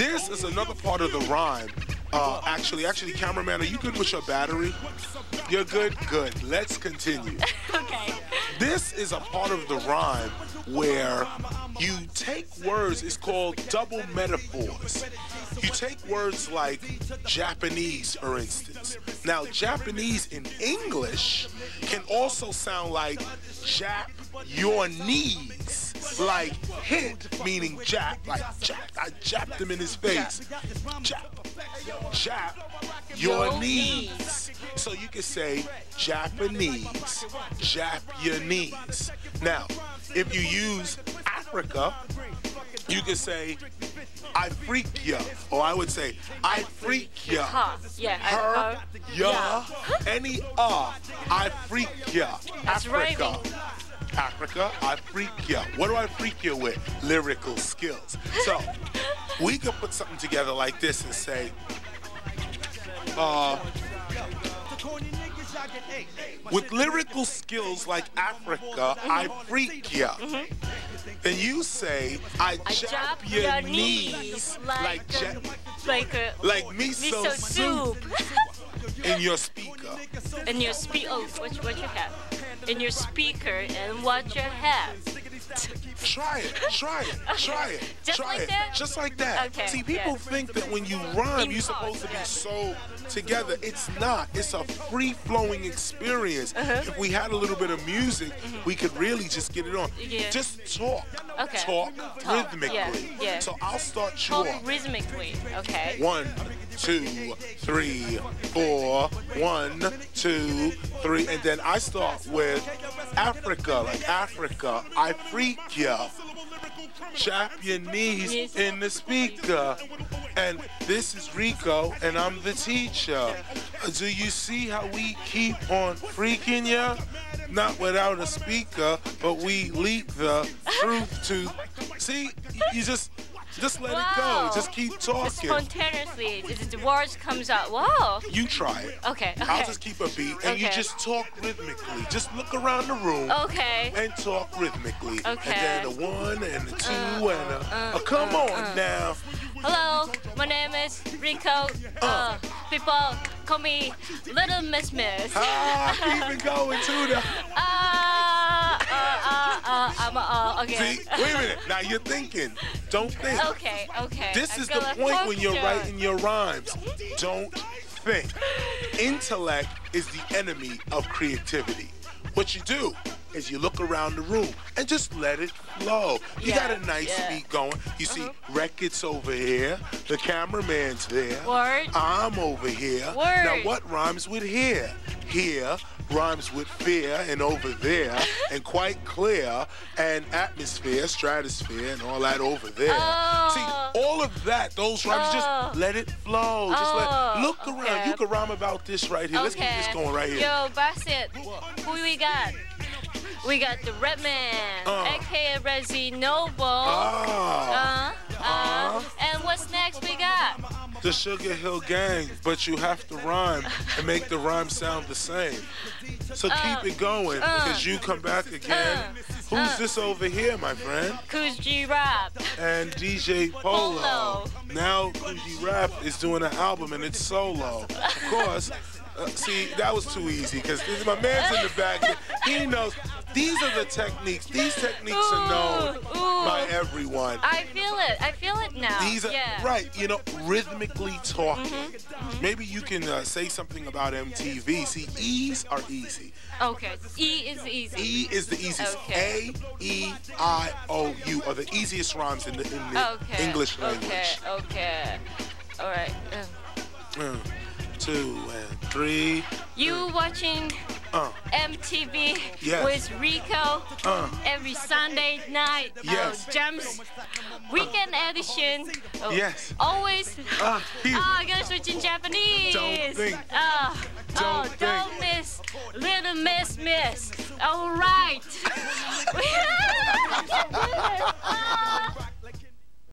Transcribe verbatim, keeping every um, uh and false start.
This is another part of the rhyme. Uh, actually, actually, cameraman, are you good with your battery? You're good? Good. Let's continue. Okay. This is a part of the rhyme where you take words, it's called double metaphors. You take words like Japanese, for instance. Now, Japanese in English can also sound like Jap your knees, like hit, meaning Jap, like Jap, I japped him in his face. Jap, Jap, your knees. So you can say Japanese, Jap your knees. Now, if you use Africa, you can say I freak ya, or I would say I freak ya, huh, yeah, her, uh, ya, yeah. Any uh, I freak ya, that's Africa, right. Africa, I freak ya. What do I freak ya with? Lyrical skills. So we could put something together like this and say, uh, with lyrical skills like Africa, I freak ya. Mm-hmm. Then you say, I, I jab your, your knees, knees like like, a, like, a, like miso, miso soup, soup. In your speaker. In your speaker, oh, what, what you have? In your speaker and what you have. Try it, try it, okay. try it, just try like it, that? just like that. Okay. See, people yeah. think that when you rhyme, you're supposed to be so together. It's not. It's a free-flowing experience. Uh-huh. If we had a little bit of music, mm-hmm. we could really just get it on. Yeah. Just talk, okay. talk, talk rhythmically. Yeah. Yeah. So I'll start talk you off. rhythmically, okay. One, two, three, four, one, two, three, and then I start with Africa, like Africa, I freak ya, chap your knees yes. in the speaker, and this is Rico, and I'm the teacher. Do you see how we keep on freaking ya? Not without a speaker, but we leak the truth to, see, you just, Just let wow. it go. Just keep talking. Just spontaneously, the words comes out. Wow. You try it. Okay. okay. I'll just keep a beat, and okay. you just talk rhythmically. Just look around the room. Okay. And talk rhythmically. Okay. And then a one and a two uh, and a. Uh, uh, come uh, on uh. now. Hello, my name is Rico. Uh, uh, people call me Little Miss Miss. Ah, keep it going too now. Uh, Uh, I'm uh, okay. See, wait a minute. Now you're thinking. Don't think. Okay, okay. This is the point when you're writing your rhymes. Don't think. Intellect is the enemy of creativity. What you do is you look around the room and just let it flow. You yeah, got a nice yeah. beat going. You uh-huh. see Record's over here. The cameraman's there. Word. I'm over here. Word. Now what rhymes with here? Here rhymes with fear and over there and quite clear and atmosphere, stratosphere and all that over there. Oh. See, all of that, those rhymes, oh. just let it flow. Just oh. let, look around. Okay. You can rhyme about this right here. Okay. Let's keep this going right here. Yo, Bassett, who we got? We got the Redman, uh. aka Reggie Noble. Uh. Uh. Uh. And what's next we got? The Sugar Hill Gang, but you have to rhyme and make the rhyme sound the same. So uh, keep it going, uh, because you come back again. Uh, Who's uh, this over here, my friend? Who's G-Rap. And D J Polo. Polo. Now G-Rap is doing an album, and it's solo. Of course. Uh, see, that was too easy, because my man's in the back. He knows. These are the techniques. These techniques ooh, are known ooh. by everyone. I feel it. I feel it now. These are, yeah. right, you know, rhythmically talking. Mm-hmm, mm-hmm. Maybe you can uh, say something about M T V. See, E's are easy. Okay, E is easy. E is the easiest. Okay. A, E, I, O, U are the easiest rhymes in the, in the okay. English language. Okay, okay, all right. Uh. Uh. Two and three. You watching uh, M T V yes. with Rico uh, every Sunday night. Yes. Oh, Jams Weekend uh, Edition. Oh, yes. Always. Uh, oh, I gotta switch in Japanese. Don't think. Oh, don't, oh, think. Don't miss. Little Miss Miss. All right.